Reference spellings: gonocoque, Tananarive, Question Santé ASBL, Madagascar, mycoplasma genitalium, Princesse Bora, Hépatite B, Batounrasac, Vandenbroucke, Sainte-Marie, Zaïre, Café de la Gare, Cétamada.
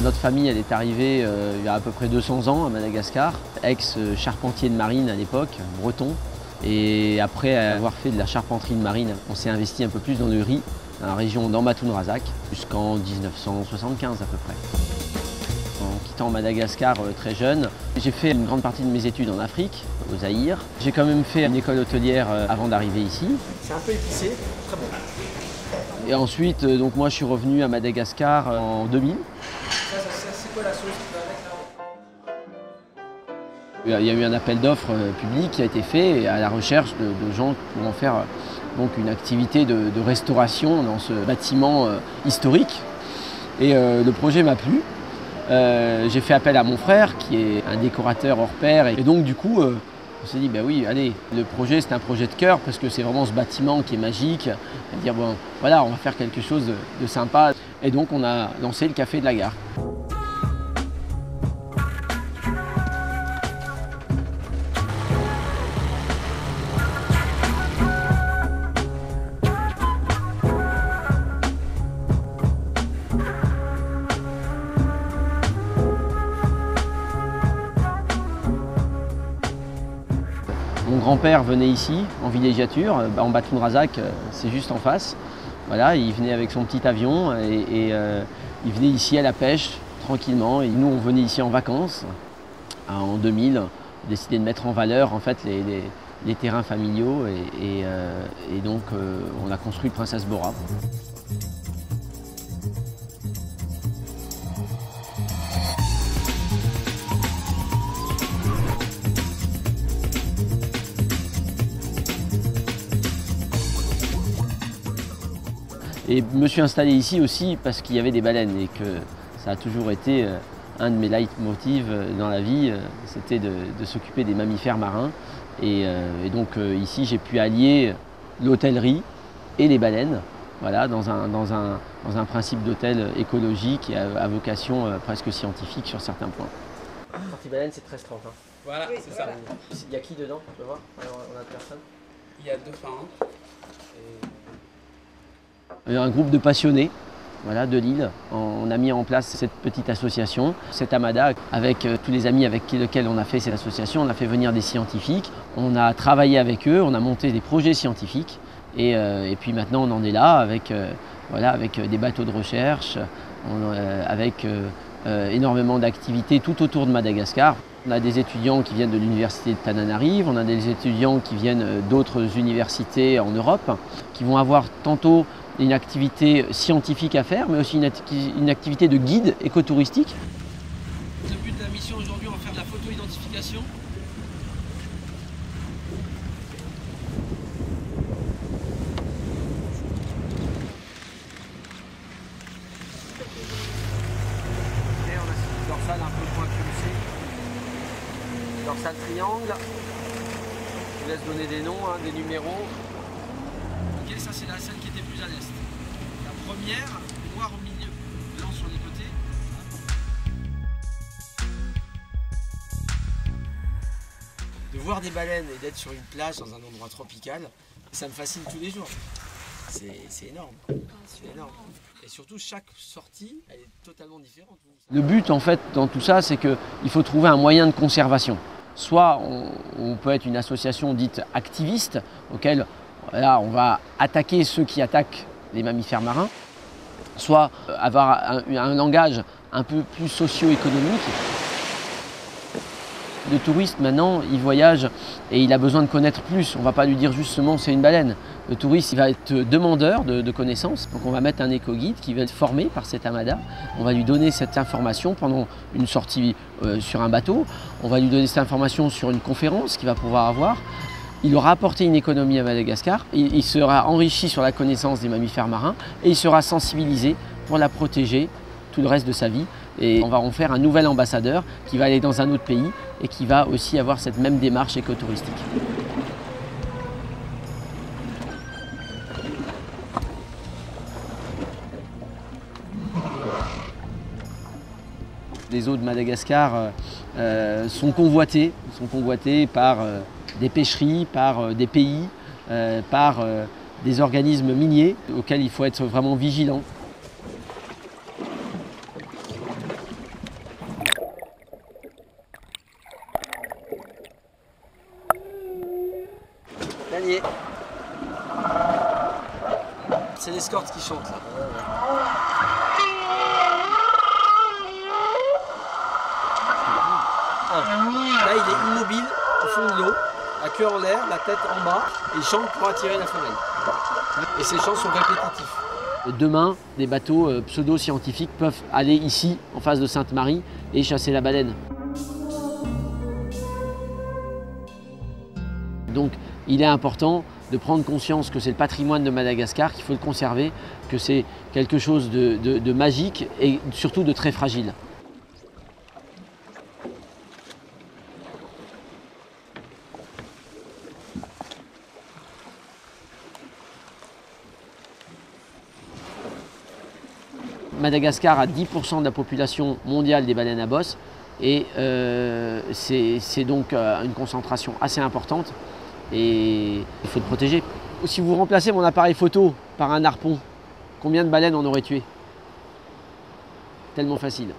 Notre famille, elle est arrivée il y a à peu près 200 ans à Madagascar, ex-charpentier de marine à l'époque, breton. Et après avoir fait de la charpenterie de marine, on s'est investi un peu plus dans le riz, dans la région Batounrasac, jusqu'en 1975 à peu près. En quittant Madagascar très jeune, j'ai fait une grande partie de mes études en Afrique, au Zaïre. J'ai quand même fait une école hôtelière avant d'arriver ici. C'est un peu épicé, très bon. Et ensuite, donc moi, je suis revenu à Madagascar en 2000. Ça c'est quoi la sauce qui va avec là? Il y a eu un appel d'offres public qui a été fait à la recherche de gens qui pourront faire donc une activité de restauration dans ce bâtiment historique. Et le projet m'a plu. J'ai fait appel à mon frère qui est un décorateur hors pair. Et donc du coup, on s'est dit, ben oui, allez, le projet c'est un projet de cœur parce que c'est vraiment ce bâtiment qui est magique. Et dire, bon, voilà, on va faire quelque chose de sympa. Et donc on a lancé le Café de la Gare. Mon grand-père venait ici, en villégiature, en Batounrasac, c'est juste en face. Voilà, il venait avec son petit avion et il venait ici à la pêche, tranquillement. Et nous, on venait ici en vacances. En 2000, on décidait de mettre en valeur en fait, les terrains familiaux et donc on a construit Princesse Bora. Et je me suis installé ici aussi parce qu'il y avait des baleines et que ça a toujours été un de mes leitmotivs dans la vie, c'était de s'occuper des mammifères marins. Et donc ici, j'ai pu allier l'hôtellerie et les baleines, voilà, dans un principe d'hôtel écologique et à vocation presque scientifique sur certains points. La partie baleine, c'est 13h30. Hein. Voilà, oui, c'est voilà. Ça. Il y a qui dedans, tu vas voir? Alors, on a personne. Il y a deux fins. Un groupe de passionnés, voilà, de Lille. On a mis en place cette petite association, Cétamada, avec tous les amis avec lesquels on a fait cette association. On a fait venir des scientifiques, on a travaillé avec eux, on a monté des projets scientifiques. Et puis maintenant, on en est là avec, voilà, avec des bateaux de recherche, avec énormément d'activités tout autour de Madagascar. On a des étudiants qui viennent de l'université de Tananarive, on a des étudiants qui viennent d'autres universités en Europe, qui vont avoir tantôt une activité scientifique à faire, mais aussi une activité de guide écotouristique. Le but de la mission aujourd'hui, on va faire de la photo-identification. Dorsale un peu moins pulsée. Dorsale triangle. Je vous laisse donner des noms, hein, des numéros. Ok, ça c'est la scène qui était plus à l'est. La première, noire au milieu, blanc sur les côtés. De voir des baleines et d'être sur une plage dans un endroit tropical, ça me fascine tous les jours. C'est énorme. C'est énorme. Et surtout, chaque sortie, elle est totalement différente. Le but, en fait, dans tout ça, c'est qu'il faut trouver un moyen de conservation. Soit on peut être une association dite activiste, auquel là, on va attaquer ceux qui attaquent les mammifères marins, soit avoir un langage un peu plus socio-économique. Le touriste, maintenant, il voyage et il a besoin de connaître plus. On ne va pas lui dire justement c'est une baleine. Le touriste, il va être demandeur de connaissances. Donc on va mettre un éco-guide qui va être formé par Cétamada. On va lui donner cette information pendant une sortie sur un bateau. On va lui donner cette information sur une conférence qu'il va pouvoir avoir. Il aura apporté une économie à Madagascar. Il sera enrichi sur la connaissance des mammifères marins et il sera sensibilisé pour la protéger tout le reste de sa vie. Et on va en faire un nouvel ambassadeur qui va aller dans un autre pays et qui va aussi avoir cette même démarche écotouristique. Les eaux de Madagascar sont convoitées par des pêcheries, par des pays, par des organismes miniers auxquels il faut être vraiment vigilant. Et c'est l'escorte qui chante là. Là il est immobile au fond de l'eau, à cœur en l'air, la tête en bas, et il chante pour attirer la femelle. Et ces chants sont répétitifs. Demain, des bateaux pseudo-scientifiques peuvent aller ici, en face de Sainte-Marie, et chasser la baleine. Donc, il est important de prendre conscience que c'est le patrimoine de Madagascar, qu'il faut le conserver, que c'est quelque chose de magique et surtout de très fragile. Madagascar a 10% de la population mondiale des baleines à bosse et c'est donc une concentration assez importante et il faut le protéger. Si vous remplacez mon appareil photo par un harpon, combien de baleines on aurait tué? Tellement facile.